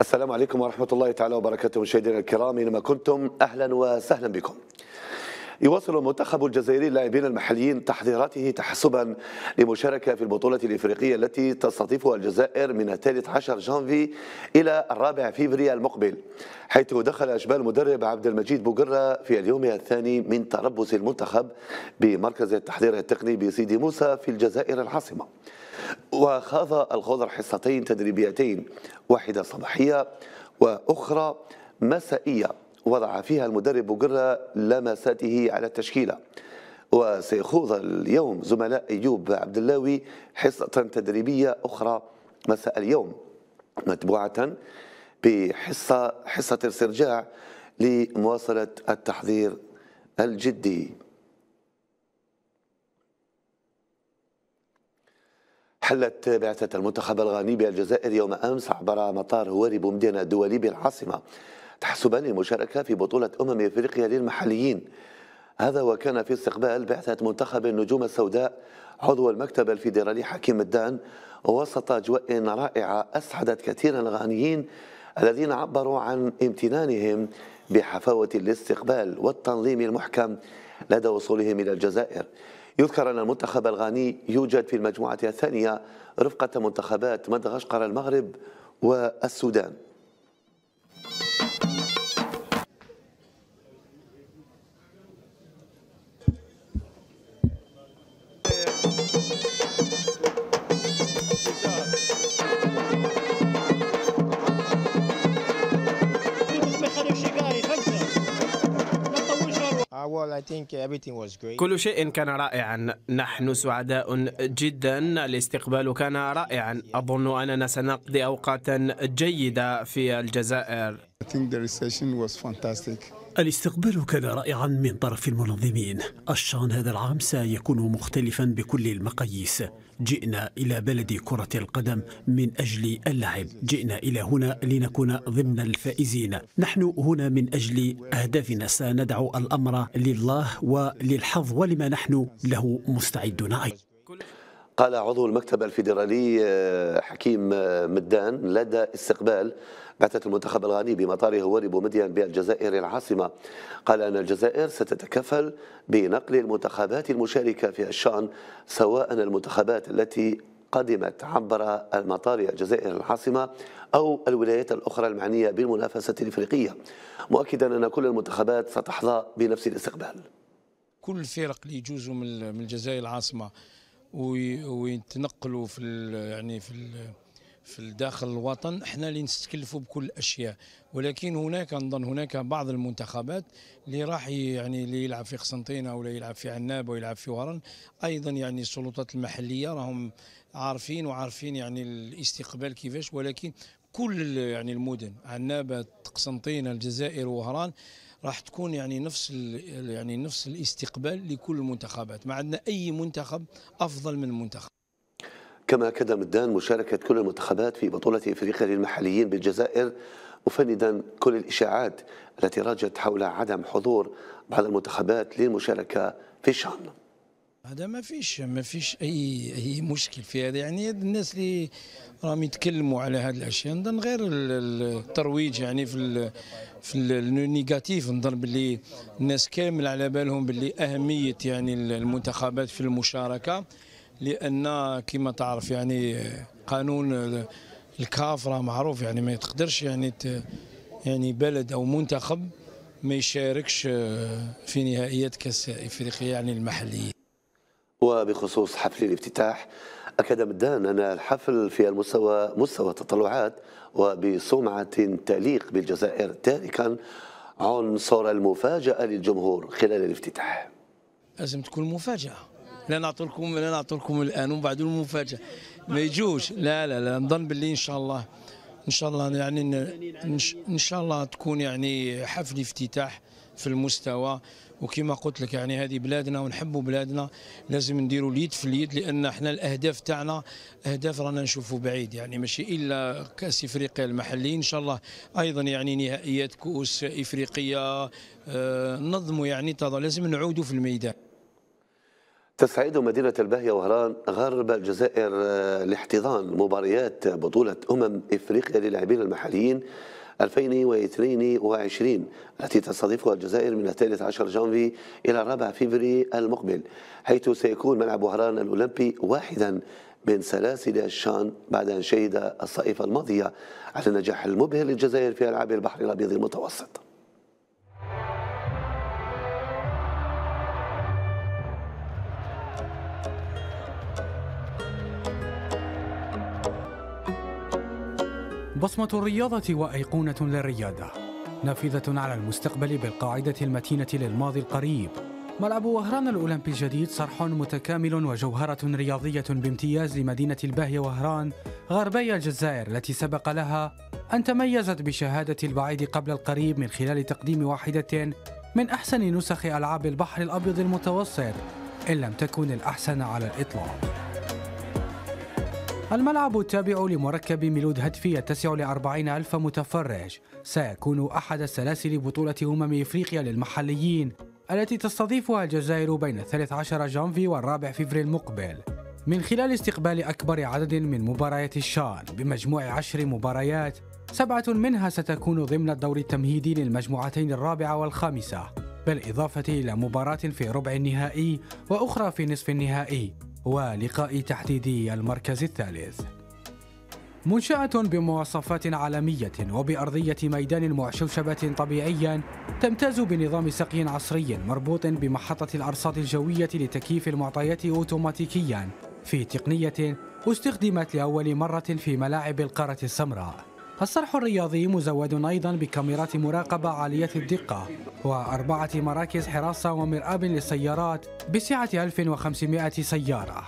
السلام عليكم ورحمة الله تعالى وبركاته مشاهدينا الكرام، اينما كنتم اهلا وسهلا بكم. يواصل المنتخب الجزائري اللاعبين المحليين تحضيراته تحسبا لمشاركة في البطولة الإفريقية التي تستضيفها الجزائر من الثالث عشر جانفي إلى الرابع فبراير المقبل، حيث دخل أشبال المدرب عبد المجيد بوغره في اليوم الثاني من تربص المنتخب بمركز التحضير التقني بسيدي موسى في الجزائر العاصمة، وخاض الخضر حصتين تدريبيتين، واحدة صباحية وأخرى مسائية وضع فيها المدرب بوغره لمساته على التشكيلة. وسيخوض اليوم زملاء ايوب عبداللاوي حصة تدريبية أخرى مساء اليوم متبوعة بحصة استرجاع لمواصلة التحضير الجدي. حلت بعثة المنتخب الغاني بالجزائر يوم أمس عبر مطار هواري بومدينة الدولي بالعاصمة تحسبا للمشاركة في بطولة إفريقيا للمحليين، هذا وكان في استقبال بعثة منتخب النجوم السوداء عضو المكتب الفيدرالي حكيم مدان وسط أجواء رائعة أسعدت كثيرا الغانيين الذين عبروا عن امتنانهم بحفاوة الاستقبال والتنظيم المحكم لدى وصولهم إلى الجزائر. يذكر أن المنتخب الغاني يوجد في المجموعة الثانية رفقة منتخبات مدغشقر المغرب والسودان. كل شيء كان رائعا، نحن سعداء جدا، الاستقبال كان رائعا، أظن أننا سنقضي أوقاتا جيدة في الجزائر. الاستقبال كان رائعا من طرف المنظمين، الشان هذا العام سيكون مختلفا بكل المقاييس، جئنا إلى بلد كرة القدم من أجل اللعب، جئنا إلى هنا لنكون ضمن الفائزين، نحن هنا من أجل أهدافنا، سندع الأمر لله وللحظ ولما نحن له مستعدون. قال عضو المكتب الفيدرالي حكيم مدان لدى استقبال بعثة المنتخب الغاني بمطار هواري بومدين بالجزائر العاصمة، قال أن الجزائر ستتكفل بنقل المنتخبات المشاركة في الشأن سواء المنتخبات التي قدمت عبر المطار الجزائر العاصمة أو الولايات الأخرى المعنية بالمنافسة الإفريقية، مؤكدا أن كل المنتخبات ستحظى بنفس الاستقبال. كل الفرق اللي يجوزوا من الجزائر العاصمة ويتنقلوا في داخل الوطن، احنا اللي نستكلفوا بكل الاشياء، ولكن هناك نظن هناك بعض المنتخبات اللي راح اللي يلعب في قسنطينه ولا يلعب في عنابه ويلعب في ورن، ايضا السلطات المحليه راهم عارفين وعارفين الاستقبال كيفاش، ولكن كل المدن عنابه قسنطينه الجزائر وهران راح تكون نفس نفس الاستقبال لكل المنتخبات، ما عندنا اي منتخب افضل من المنتخب. كما أكد مدان مشاركة كل المنتخبات في بطولة إفريقيا للمحليين بالجزائر، مفندا كل الإشاعات التي راجت حول عدم حضور بعض المنتخبات للمشاركة في الشأن. هذا ما فيش اي مشكل في هذا، الناس اللي راهم يتكلموا على هذه الاشياء نظن غير الترويج في النيجاتيف، نظن باللي الناس كامل على بالهم باللي اهميه المنتخبات في المشاركه، لان كما تعرف قانون الكاف راه معروف، ما يقدرش بلد او منتخب ما يشاركش في نهائيات كاس افريقيا المحليه. وبخصوص حفل الافتتاح، اكد مدان ان الحفل في مستوى التطلعات وبسمعه تليق بالجزائر، تاركا عنصر المفاجاه للجمهور خلال الافتتاح. لازم تكون مفاجاه، لا نعطولكم الان ومن بعد المفاجاه ما يجوش، لا نظن باللي ان شاء الله ان شاء الله تكون حفل افتتاح في المستوى، وكما قلت لك هذه بلادنا ونحبوا بلادنا، لازم نديروا اليد في اليد، لان احنا الاهداف تاعنا اهداف رانا نشوفوا بعيد، ماشي الا كاس افريقيا المحلي، ان شاء الله ايضا نهائيات كؤوس افريقيا نظموا لازم نعودوا في الميدان. تستعيد مدينة الباهية وهران غرب الجزائر لاحتضان مباريات بطولة إفريقيا للاعبين المحليين 2022 التي تستضيفها الجزائر من 13 جانفي إلى 4 فبراير المقبل، حيث سيكون ملعب وهران الأولمبي واحدا من سلاسل الشان بعد أن شهد الصيف الماضية على النجاح المبهر للجزائر في ألعاب البحر الأبيض المتوسط. بصمة الرياضة وأيقونة للريادة، نافذة على المستقبل بالقاعدة المتينة للماضي القريب. ملعب وهران الأولمبي الجديد صرح متكامل وجوهرة رياضية بامتياز لمدينة الباهية وهران غربي الجزائر، التي سبق لها أن تميزت بشهادة البعيد قبل القريب من خلال تقديم واحدة من أحسن نسخ ألعاب البحر الأبيض المتوسط، إن لم تكن الأحسن على الإطلاق. الملعب التابع لمركب ميلود هدفي يتسع ل40,000 متفرج، سيكون أحد سلاسل بطولة إفريقيا للمحليين التي تستضيفها الجزائر بين 13 جانفي والرابع فبراير المقبل، من خلال استقبال أكبر عدد من مباريات الشان بمجموع 10 مباريات، 7 منها ستكون ضمن الدور التمهيدي للمجموعتين الرابعة والخامسة، بالإضافة إلى مباراة في ربع النهائي وأخرى في نصف النهائي ولقاء تحديد المركز الثالث. منشأة بمواصفات عالمية وبأرضية ميدان معشوشبة طبيعيا، تمتاز بنظام سقي عصري مربوط بمحطة الأرصاد الجوية لتكييف المعطيات أوتوماتيكيا، في تقنية استخدمت لأول مرة في ملاعب القارة السمراء. الصرح الرياضي مزود أيضا بكاميرات مراقبة عالية الدقة و4 مراكز حراسة ومرآب للسيارات بسعة 1500 سيارة.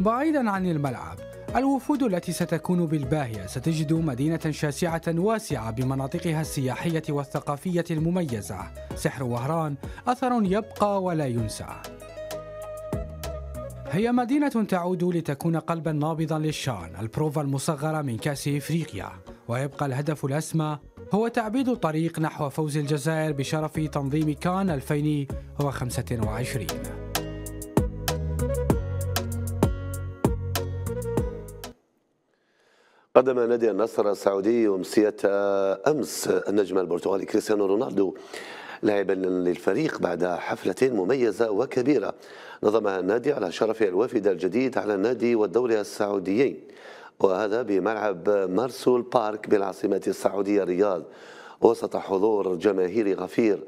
بعيدا عن الملعب، الوفود التي ستكون بالباهية ستجد مدينة شاسعة واسعة بمناطقها السياحية والثقافية المميزة. سحر وهران أثر يبقى ولا ينسى. هي مدينة تعود لتكون قلبا نابضا للشان، البروفا المصغرة من كأس إفريقيا، ويبقى الهدف الأسمى هو تعبيد الطريق نحو فوز الجزائر بشرف تنظيم كان 2025. قدم نادي النصر السعودي أمسية أمس النجم البرتغالي كريستيانو رونالدو لاعبا للفريق بعد حفلة مميزة وكبيرة نظمها النادي على شرف الوافد الجديد على النادي والدوري السعوديين، وهذا بملعب مرسول بارك بالعاصمة السعودية الرياض وسط حضور جماهيري غفير.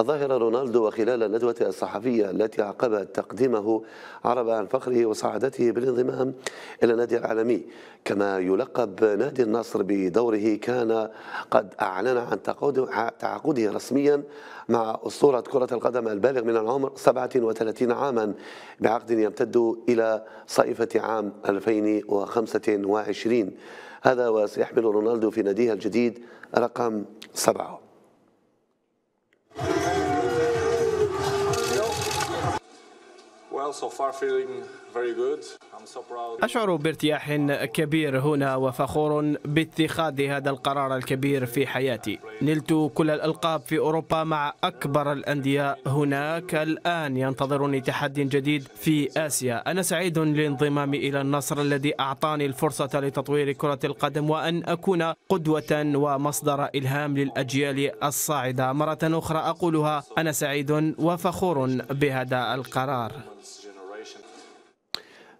ظهر رونالدو وخلال الندوة الصحفية التي عقبت تقديمه عرب عن فخره وسعادته بالانضمام إلى النادي العالمي، كما يلقب نادي النصر بدوره كان قد أعلن عن تعاقده رسميا مع أسطورة كرة القدم البالغ من العمر 37 عاما بعقد يمتد إلى صيفة عام 2025. هذا وسيحمل رونالدو في ناديه الجديد رقم 7. أشعر بارتياح كبير هنا وفخور باتخاذ هذا القرار الكبير في حياتي. نلت كل الألقاب في أوروبا مع أكبر الأندية هناك، الآن ينتظرني تحدي جديد في آسيا. أنا سعيد لانضمامي إلى النصر الذي أعطاني الفرصة لتطوير كرة القدم وأن أكون قدوة ومصدر إلهام للأجيال الصاعدة. مرة أخرى أقولها، أنا سعيد وفخور بهذا القرار.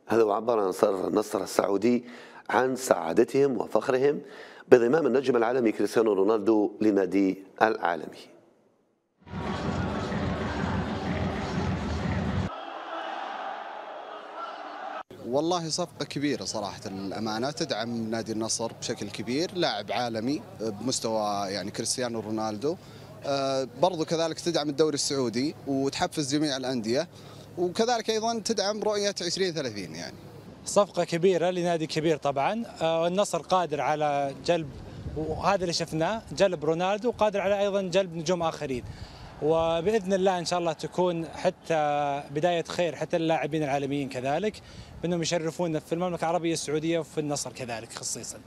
هذا وعبر أنصار النصر السعودي عن سعادتهم وفخرهم بضمام النجم العالمي كريستيانو رونالدو لنادي العالمي. والله صفقة كبيرة صراحة الأمانة، تدعم نادي النصر بشكل كبير لاعب عالمي بمستوى يعني كريستيانو رونالدو، برضو كذلك تدعم الدوري السعودي وتحفز جميع الأندية، وكذلك أيضا تدعم رؤية 2030. يعني صفقة كبيرة لنادي كبير طبعا، والنصر قادر على جلب، وهذا اللي شفناه، جلب رونالدو، وقادر على أيضا جلب نجوم آخرين، وبإذن الله إن شاء الله تكون حتى بداية خير حتى اللاعبين العالميين كذلك، بأنهم يشرفونا في المملكة العربية السعودية وفي النصر كذلك خصيصا.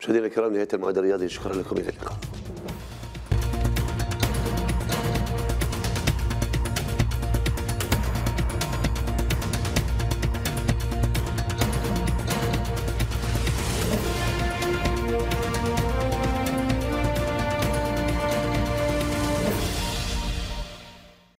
مشاهدينا الكرام، نهاية الموعد الرياضي، شكرا لكم، إلى اللقاء.